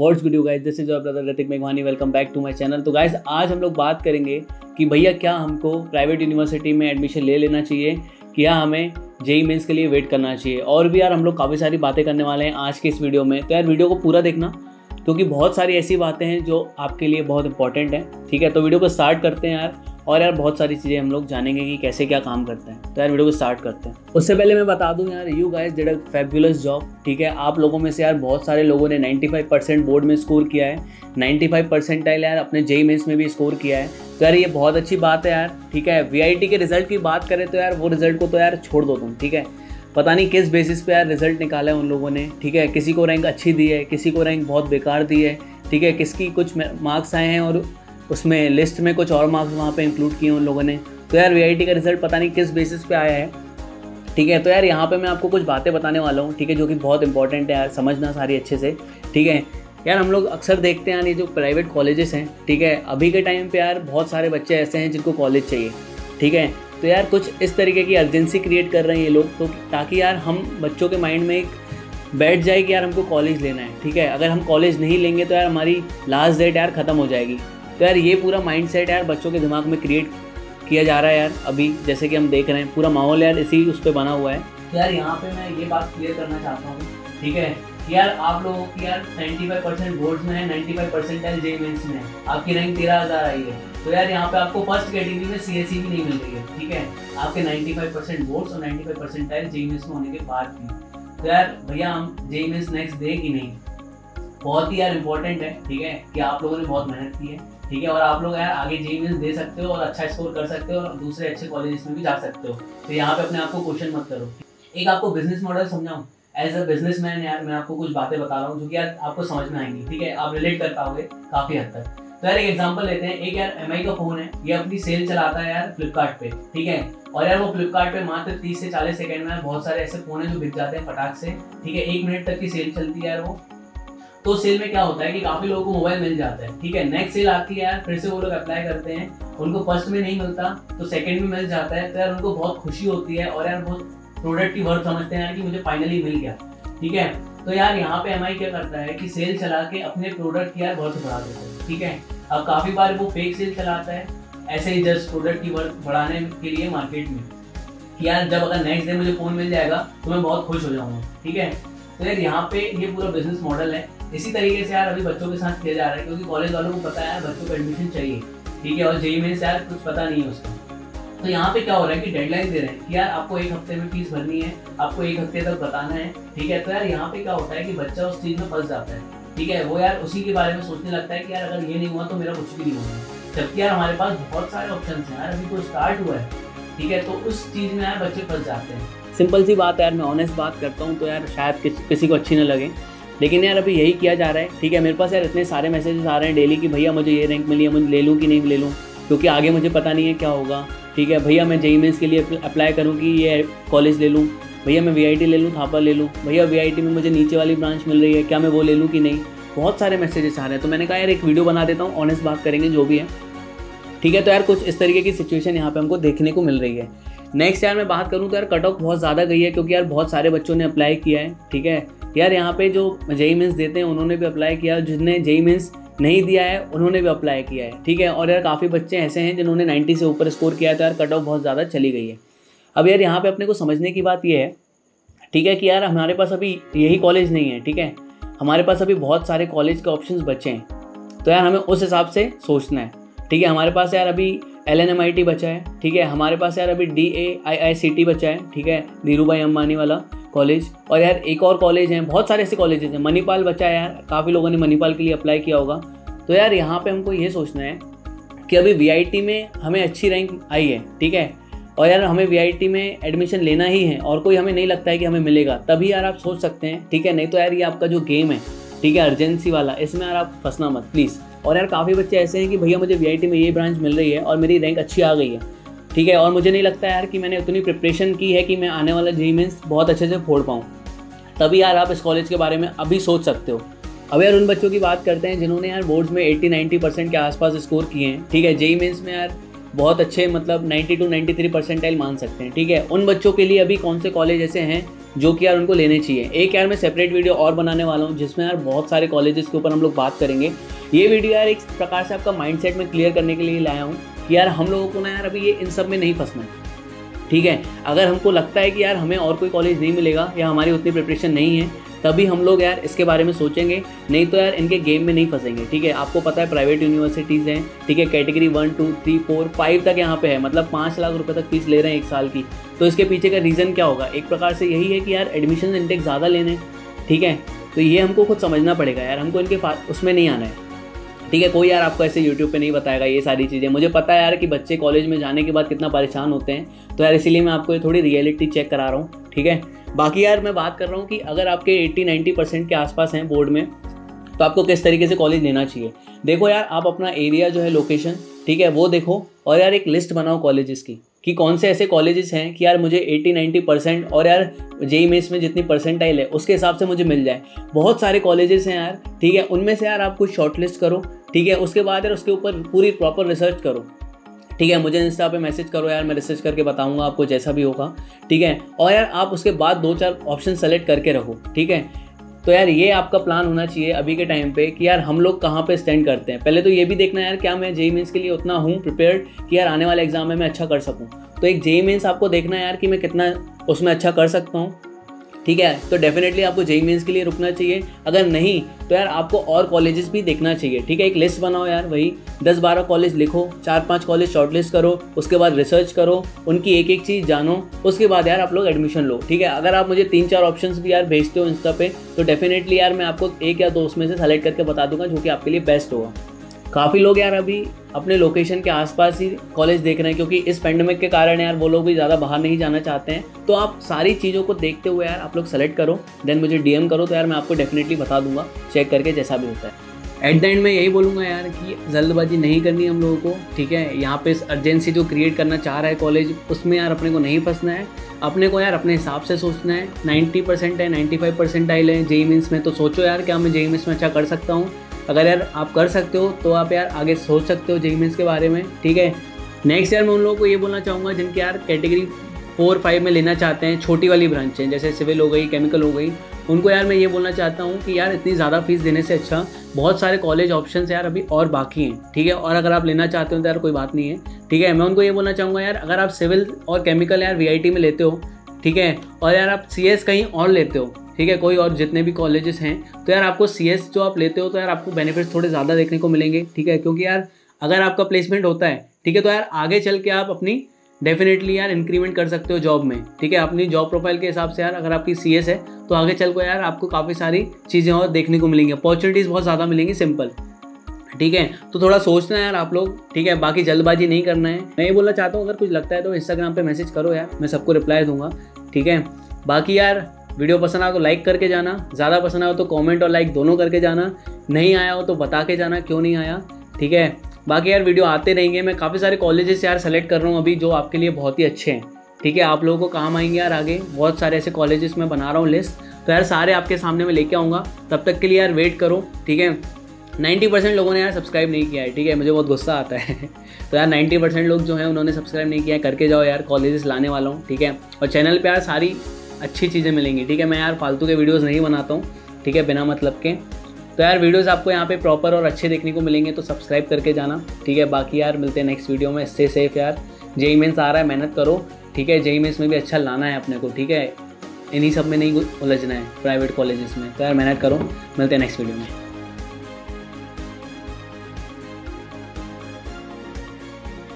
What's good you guys, this is your brother रतिक मेघवानी, welcome back to my channel. तो guys आज हम लोग बात करेंगे कि भैया क्या हमको प्राइवेट यूनिवर्सिटी में एडमिशन ले लेना चाहिए, क्या हमें जेईई मेंस के लिए वेट करना चाहिए। और भी यार हम लोग काफ़ी सारी बातें करने वाले हैं आज के इस वीडियो में, तो यार वीडियो को पूरा देखना क्योंकि बहुत सारी ऐसी बातें हैं जो आपके लिए बहुत इंपॉर्टेंट है। ठीक है, तो वीडियो को स्टार्ट करते हैं यार, और यार बहुत सारी चीज़ें हम लोग जानेंगे कि कैसे क्या काम करते हैं। तो यार वीडियो को स्टार्ट करते हैं। उससे पहले मैं बता दूं यार, you guys did a fabulous job. ठीक है, आप लोगों में से यार बहुत सारे लोगों ने 95% बोर्ड में स्कोर किया है, 95% यार अपने जेईई मेंस में भी स्कोर किया है। तो यार ये बहुत अच्छी बात है यार। ठीक है, VIT के रिजल्ट की बात करें तो यार वो रिजल्ट को तो यार छोड़ दो तुम। ठीक है, पता नहीं किस बेसिस पे यार रिजल्ट निकाला है उन लोगों ने। ठीक है, किसी को रैंक अच्छी दी है, किसी को रैंक बहुत बेकार दी है। ठीक है, किसकी कुछ मार्क्स आए हैं और उसमें लिस्ट में कुछ और मार्क्स वहाँ पे इंक्लूड किए उन लोगों ने। तो यार VIT का रिजल्ट पता नहीं किस बेसिस पे आया है। ठीक है, तो यार यहाँ पे मैं आपको कुछ बातें बताने वाला हूँ। ठीक है, जो कि बहुत इंपॉर्टेंट है यार, समझना सारी अच्छे से। ठीक है यार, हम लोग अक्सर देखते हैं यार ये जो प्राइवेट कॉलेजेस हैं। ठीक है, अभी के टाइम पर यार बहुत सारे बच्चे ऐसे हैं जिनको कॉलेज चाहिए। ठीक है, तो यार कुछ इस तरीके की अर्जेंसी क्रिएट कर रहे हैं ये लोग, तो ताकि यार हम बच्चों के माइंड में एक बैठ जाए कि यार हमको कॉलेज लेना है। ठीक है, अगर हम कॉलेज नहीं लेंगे तो यार हमारी लास्ट डेट यार ख़त्म हो जाएगी। तो यार ये पूरा माइंडसेट यार बच्चों के दिमाग में क्रिएट किया जा रहा है यार, अभी जैसे कि हम देख रहे हैं पूरा माहौल यार इसी उस पर बना हुआ है। तो यार यहाँ पे मैं ये बात क्लियर करना चाहता हूँ, ठीक है, कि यार आप लोगों की यार 95% बोर्ड्स में है, 95% जेईई मेंस में है, आपकी रैंक 13,000 आई है। तो यार यहाँ पे आपको फर्स्ट कैटेगरी में CSE भी नहीं मिल रही है। ठीक है, आपके 95% बोर्ड्स और 95% जेईई मेंस में होने के बाद भी। तो यार भैया हम जेईई मेंस नेक्स्ट दे कि नहीं, बहुत ही यार इंपॉर्टेंट है। ठीक है, कि आप लोगों ने बहुत मेहनत की है। ठीक है, और आप लोग यार आगे जेईई मेंस दे सकते हो और अच्छा स्कोर कर सकते हो और दूसरे अच्छे कॉलेजेस में भी जा सकते हो। तो यहाँ पे अपने आप को क्वेश्चन मत करो। एक आपको बिजनेस मॉडल समझाऊँ एज अ बिजनेसमैन यार, मैं आपको कुछ बातें बता रहा हूँ जो कि यार आपको समझ में आएंगी। ठीक है, आप रिलेट कर पाओगे काफ़ी हद तक। तो यार एक एग्जाम्पल लेते हैं, एक यार MI का फ़ोन है, ये अपनी सेल चलाता है यार फ्लिपकार्ट पे। ठीक है, और यार वो फ्लिपकार्ट पे मात्र 30 से 40 सेकंड में यार बहुत सारे ऐसे फ़ोन है जो बिक जाते हैं फटाक से। ठीक है, 1 मिनट तक की सेल चलती है यार वो। तो सेल में क्या होता है कि काफ़ी लोगों को मोबाइल मिल जाता है। ठीक है, नेक्स्ट सेल आती है यार, फिर से वो लोग अप्लाई करते हैं, उनको फर्स्ट में नहीं मिलता तो सेकेंड में मिल जाता है। तो यार उनको बहुत खुशी होती है और यार बहुत प्रोडक्ट की वर्थ समझते हैं यार कि मुझे फाइनली मिल गया। ठीक है, तो यार यहाँ पे MI क्या करता है कि सेल चला के अपने प्रोडक्ट की यार वर्थ बढ़ा देता है। ठीक है, अब काफ़ी बार वो फेक सेल चलाता है ऐसे ही जस्ट प्रोडक्ट की वर्थ बढ़ाने के लिए मार्केट में कि यार जब अगर नेक्स्ट डे मुझे फ़ोन मिल जाएगा तो मैं बहुत खुश हो जाऊँगा। ठीक है, तो यार यहाँ पे ये पूरा बिजनेस मॉडल है। इसी तरीके से यार अभी बच्चों के साथ खेला जा रहा है, क्योंकि कॉलेज वालों को पता है यार बच्चों को एडमिशन चाहिए। ठीक है, और जेईई मेंस यार कुछ पता नहीं है उसको। तो यहाँ पे क्या हो रहा है कि डेडलाइन दे रहे हैं कि यार आपको 1 हफ्ते में फीस भरनी है, आपको 1 हफ्ते तक बताना है। ठीक है, तो यार यहाँ पे क्या होता है कि बच्चा उस चीज़ में फंस जाता है। ठीक है, वो यार उसी के बारे में सोचने लगता है कि यार अगर ये नहीं हुआ तो मेरा कुछ भी नहीं होगा, जबकि यार हमारे पास बहुत सारे ऑप्शन हैं यार, अभी तो स्टार्ट हुआ है। ठीक है, तो उस चीज़ में यार बच्चे फंस जाते हैं। सिंपल सी बात है यार, मैं ऑनेस्ट बात करता हूँ, तो यार शायद किसी को अच्छी ना लगे, लेकिन यार अभी यही किया जा रहा है। ठीक है, मेरे पास यार इतने सारे मैसेजेस आ रहे हैं डेली कि भैया मुझे ये रैंक मिली है, मुझे ले लूँ कि नहीं ले लूँ, क्योंकि आगे मुझे पता नहीं है क्या होगा। ठीक है, भैया मैं जेईई मेंस के लिए अप्लाई करूँ कि ये कॉलेज ले लूँ, भैया मैं VIT ले लूँ, थापा ले लूँ, भैया VIT में मुझे नीचे वाली ब्रांच मिल रही है, क्या मैं वो ले लूँ कि नहीं। बहुत सारे मैसेजेस आ रहे हैं, तो मैंने कहा यार एक वीडियो बना देता हूँ, ऑनेस्ट बात करेंगे जो भी है। ठीक है, तो यार कुछ इस तरीके की सिचुएशन यहाँ पे हमको देखने को मिल रही है। नेक्स्ट यार मैं बात करूँ तो यार कट ऑफ बहुत ज़्यादा गई है, क्योंकि यार बहुत सारे बच्चों ने अप्लाई किया है। ठीक है, यार यहाँ पे जो जेईई मेंस देते हैं उन्होंने भी अप्लाई किया, जिसने जेईई मेंस नहीं दिया है उन्होंने भी अप्लाई किया है। ठीक है, और यार काफ़ी बच्चे ऐसे हैं जिन्होंने 90 से ऊपर स्कोर किया है, तो यार कट ऑफ बहुत ज़्यादा चली गई है। अब यार यहाँ पे अपने को समझने की बात ये है, ठीक है, कि यार हमारे पास अभी यही कॉलेज नहीं है। ठीक है, हमारे पास अभी बहुत सारे कॉलेज के ऑप्शन बचे हैं, तो यार हमें उस हिसाब से सोचना है। ठीक है, हमारे पास यार अभी LNMIT बचा है। ठीक है, हमारे पास यार अभी DAIICT बचा है। ठीक है, धीरू भाई अंबानी वाला कॉलेज, और यार एक और कॉलेज हैं, बहुत सारे ऐसे कॉलेजेस हैं। मणिपाल बचा है यार, काफ़ी लोगों ने मणिपाल के लिए अप्लाई किया होगा। तो यार यहाँ पे हमको ये सोचना है कि अभी VIT में हमें अच्छी रैंक आई है। ठीक है, और यार हमें VIT में एडमिशन लेना ही है, और कोई हमें नहीं लगता है कि हमें मिलेगा, तभी यार आप सोच सकते हैं। ठीक है, नहीं तो यार ये आपका जो गेम है, ठीक है, अर्जेंसी वाला, इसमें यार आप फंसना मत प्लीज़। और यार काफ़ी बच्चे ऐसे हैं कि भैया मुझे VIT में ये ब्रांच मिल रही है और मेरी रैंक अच्छी आ गई है। ठीक है, और मुझे नहीं लगता यार कि मैंने उतनी प्रिपरेशन की है कि मैं आने वाला जेईई मेंस बहुत अच्छे से फोड़ पाऊँ, तभी यार आप इस कॉलेज के बारे में अभी सोच सकते हो। अब यार उन बच्चों की बात करते हैं जिन्होंने यार बोर्ड्स में 80-90% के आसपास स्कोर किए हैं। ठीक है, जेईई मेंस में यार बहुत अच्छे मतलब 92-93% मान सकते हैं। ठीक है, उन बच्चों के लिए अभी कौन से कॉलेज ऐसे हैं जो कि यार उनको लेने चाहिए। एक यार मैं सेपरेट वीडियो और बनाने वाला हूँ जिसमें यार बहुत सारे कॉलेजेस के ऊपर हम लोग बात करेंगे। ये वीडियो यार एक प्रकार से आपका माइंडसेट में क्लियर करने के लिए लाया हूँ कि यार हम लोगों को ना यार अभी ये इन सब में नहीं फंसना है, ठीक है। अगर हमको लगता है कि यार हमें और कोई कॉलेज नहीं मिलेगा या हमारी उतनी प्रिपरेशन नहीं है तभी हम लोग यार इसके बारे में सोचेंगे, नहीं तो यार इनके गेम में नहीं फंसेंगे, ठीक है। आपको पता है प्राइवेट यूनिवर्सिटीज़ हैं, ठीक है, कैटेगरी 1, 2, 3, 4, 5 तक यहाँ पे है, मतलब 5 लाख रुपए तक फीस ले रहे हैं एक साल की। तो इसके पीछे का रीज़न क्या होगा? एक प्रकार से यही है कि यार एडमिशन इंटेक ज़्यादा लेने, ठीक है। तो ये हमको खुद समझना पड़ेगा यार, हमको इनके उसमें नहीं आना है, ठीक है। कोई यार आपको ऐसे यूट्यूब पे नहीं बताएगा ये सारी चीज़ें। मुझे पता है यार कि बच्चे कॉलेज में जाने के बाद कितना परेशान होते हैं, तो यार इसीलिए मैं आपको ये थोड़ी रियलिटी चेक करा रहा हूँ, ठीक है। बाकी यार मैं बात कर रहा हूँ कि अगर आपके 80-90% के आसपास हैं बोर्ड में तो आपको किस तरीके से कॉलेज लेना चाहिए। देखो यार आप अपना एरिया जो है लोकेशन, ठीक है, वो देखो और यार एक लिस्ट बनाओ कॉलेजेस की कि कौन से ऐसे कॉलेजेस हैं कि यार मुझे 80-90% और यार जेईई मेंस में जितनी परसेंटाइल है उसके हिसाब से मुझे मिल जाए। बहुत सारे कॉलेजेस हैं यार, ठीक है, उनमें से यार आप कुछ शॉर्टलिस्ट करो, ठीक है। उसके बाद यार उसके ऊपर पूरी प्रॉपर रिसर्च करो, ठीक है। मुझे इंस्टा पे मैसेज करो यार, मैं रिसर्च करके बताऊंगा आपको जैसा भी होगा, ठीक है। और यार आप उसके बाद 2-4 ऑप्शन सेलेक्ट करके रखो, ठीक है। तो यार ये आपका प्लान होना चाहिए अभी के टाइम पे कि यार हम लोग कहाँ पे स्टैंड करते हैं। पहले तो ये भी देखना यार क्या मैं जेईई मेंस के लिए उतना हूँ प्रिपेयर्ड कि यार आने वाले एग्जाम में मैं अच्छा कर सकूँ। तो एक जेईई मेंस आपको देखना है यार कि मैं कितना उसमें अच्छा कर सकता हूँ, ठीक है। तो डेफिनेटली आपको जेईई मेंस के लिए रुकना चाहिए, अगर नहीं तो यार आपको और कॉलेजेस भी देखना चाहिए, ठीक है। एक लिस्ट बनाओ यार, वही 10-12 कॉलेज लिखो, 4-5 कॉलेज शॉर्टलिस्ट करो, उसके बाद रिसर्च करो, उनकी एक-एक चीज़ जानो, उसके बाद यार आप लोग एडमिशन लो, ठीक है। अगर आप मुझे 3-4 ऑप्शंस भी यार भेजते हो इंस्टा पे तो डेफिनेटली यार मैं आपको 1 या 2 उसमें से सेलेक्ट करके बता दूंगा जो कि आपके लिए बेस्ट होगा। काफ़ी लोग यार अभी अपने लोकेशन के आसपास ही कॉलेज देख रहे हैं क्योंकि इस पैंडमिक के कारण यार वो लोग भी ज़्यादा बाहर नहीं जाना चाहते हैं। तो आप सारी चीज़ों को देखते हुए यार आप लोग सेलेक्ट करो, देन मुझे डीएम करो, तो यार मैं आपको डेफिनेटली बता दूंगा चेक करके जैसा भी होता है। एट द एंड मैं यही बोलूँगा यार कि जल्दबाजी नहीं करनी हम लोगों को, ठीक है। यहाँ पर अर्जेंसी जो क्रिएट करना चाह रहा है कॉलेज उसमें यार अपने को नहीं फंसना है, अपने को यार अपने हिसाब से सोचना है। 90% है, 95% आए लें जेईई मेंस में, तो सोचो यार क्या मैं जेईई मेंस में अच्छा कर सकता हूँ। अगर यार आप कर सकते हो तो आप यार आगे सोच सकते हो जेईई मेंस के बारे में, ठीक है। नेक्स्ट यार मैं उन लोगों को ये बोलना चाहूँगा जिनके यार कैटेगरी 4-5 में लेना चाहते हैं, छोटी वाली ब्रांच हैं जैसे सिविल हो गई, केमिकल हो गई, उनको यार मैं ये बोलना चाहता हूँ कि यार इतनी ज़्यादा फीस देने से अच्छा बहुत सारे कॉलेज ऑप्शन यार अभी और बाकी हैं, ठीक है। और अगर आप लेना चाहते हो तो यार कोई बात नहीं है, ठीक है। मैं उनको ये बोलना चाहूँगा यार अगर आप सिविल और केमिकल यार VIT में लेते हो, ठीक है, और यार आप CS कहीं और लेते हो, ठीक है, कोई और जितने भी कॉलेजेस हैं, तो यार आपको CS जो आप लेते हो तो यार आपको बेनिफिट्स थोड़े ज़्यादा देखने को मिलेंगे, ठीक है। क्योंकि यार अगर आपका प्लेसमेंट होता है, ठीक है, तो यार आगे चल के आप अपनी डेफिनेटली यार इंक्रीमेंट कर सकते हो जॉब में, ठीक है। अपनी जॉब प्रोफाइल के हिसाब से यार अगर आपकी CS है तो आगे चल के यार आपको काफ़ी सारी चीज़ें और देखने को मिलेंगी, अपॉर्चुनिटीज़ बहुत ज़्यादा मिलेंगी, सिंपल, ठीक है। तो थोड़ा सोचना है यार आप लोग, ठीक है। बाकी जल्दबाजी नहीं करना है। मैं ये बोलना चाहता हूँ अगर कुछ लगता है तो इंस्टाग्राम पर मैसेज करो यार, मैं सबको रिप्लाई दूंगा, ठीक है। बाकी यार वीडियो पसंद आया तो लाइक करके जाना, ज़्यादा पसंद आया तो कमेंट और लाइक दोनों करके जाना, नहीं आया हो तो बता के जाना क्यों नहीं आया, ठीक है। बाकी यार वीडियो आते रहेंगे, मैं काफ़ी सारे कॉलेजेस यार सेलेक्ट कर रहा हूँ अभी जो आपके लिए बहुत ही अच्छे हैं, ठीक है, आप लोगों को काम आएंगे यार। आगे बहुत सारे ऐसे कॉलेजेस मैं बना रहा हूँ लिस्ट, तो यार सारे आपके सामने मैं लेके आऊँगा, तब तक के लिए यार वेट करो, ठीक है। 90% लोगों ने यार सब्सक्राइब नहीं किया है, ठीक है, मुझे बहुत गुस्सा आता है तो यार 90% लोग जो हैं उन्होंने सब्सक्राइब नहीं किया है, करके जाओ यार, कॉलेजेस लाने वाला हूँ, ठीक है। और चैनल पर यार सारी अच्छी चीज़ें मिलेंगी, ठीक है। मैं यार फालतू के वीडियोस नहीं बनाता हूँ, ठीक है, बिना मतलब के। तो यार वीडियोस आपको यहाँ पे प्रॉपर और अच्छे देखने को मिलेंगे, तो सब्सक्राइब करके जाना, ठीक है। बाकी यार मिलते हैं नेक्स्ट वीडियो में, स्टे सेफ यार, जेईई मेंस आ रहा है, मेहनत करो, ठीक है। जेईई मेंस में भी अच्छा लाना है अपने को, ठीक है, इन्हीं सब में नहीं उलझना है प्राइवेट कॉलेजेस में, तो यार मेहनत करो। मिलते हैं नेक्स्ट वीडियो में।